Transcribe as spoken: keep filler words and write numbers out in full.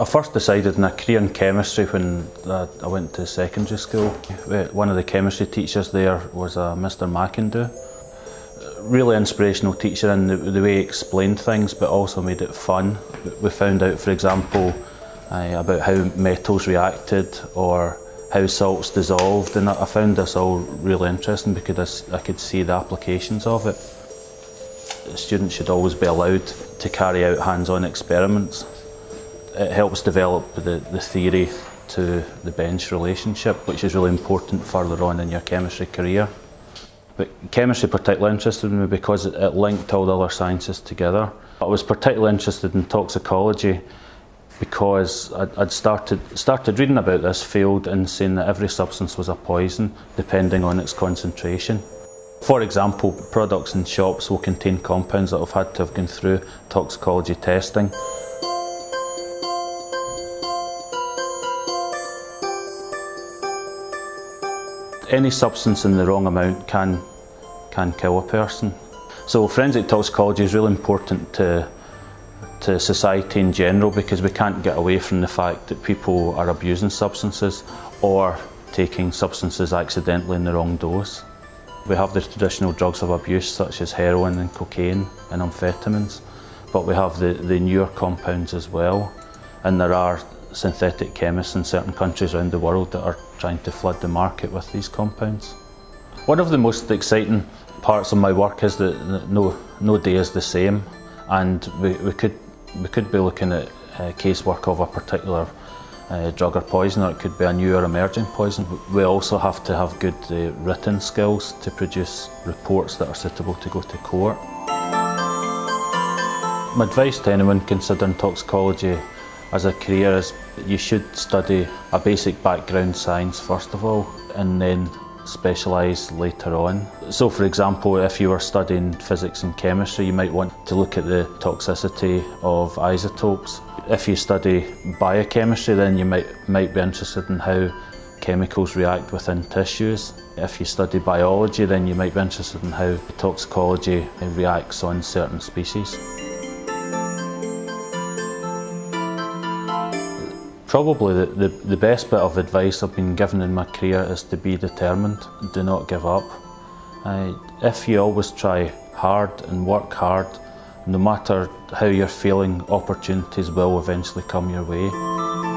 I first decided in a career in chemistry when I went to secondary school. One of the chemistry teachers there was a Mister McIndoo. Really inspirational teacher in the, the way he explained things, but also made it fun. We found out, for example, uh, about how metals reacted or how salts dissolved, and I found this all really interesting because I, I could see the applications of it. Students should always be allowed to carry out hands-on experiments. It helps develop the, the theory to the bench relationship, which is really important further on in your chemistry career. But chemistry particularly interested me because it, it linked all the other sciences together. I was particularly interested in toxicology because I'd, I'd started, started reading about this field and seeing that every substance was a poison depending on its concentration. For example, products in shops will contain compounds that have had to have gone through toxicology testing. Any substance in the wrong amount can, can kill a person. So forensic toxicology is really important to, to society in general because we can't get away from the fact that people are abusing substances or taking substances accidentally in the wrong dose. We have the traditional drugs of abuse such as heroin and cocaine and amphetamines, but we have the, the newer compounds as well, and there are synthetic chemists in certain countries around the world that are trying to flood the market with these compounds. One of the most exciting parts of my work is that no, no day is the same, and we, we, could, we could be looking at uh, casework of a particular Uh, drug or poison, or it could be a new or emerging poison. We also have to have good uh, written skills to produce reports that are suitable to go to court. My advice to anyone considering toxicology as a career is you should study a basic background science first of all and then specialise later on. So for example, if you were studying physics and chemistry, you might want to look at the toxicity of isotopes. If you study biochemistry, then you might, might be interested in how chemicals react within tissues. If you study biology, then you might be interested in how toxicology reacts on certain species. Probably the, the, the best bit of advice I've been given in my career is to be determined. Do not give up. Uh, if you always try hard and work hard, no matter how you're feeling, opportunities will eventually come your way.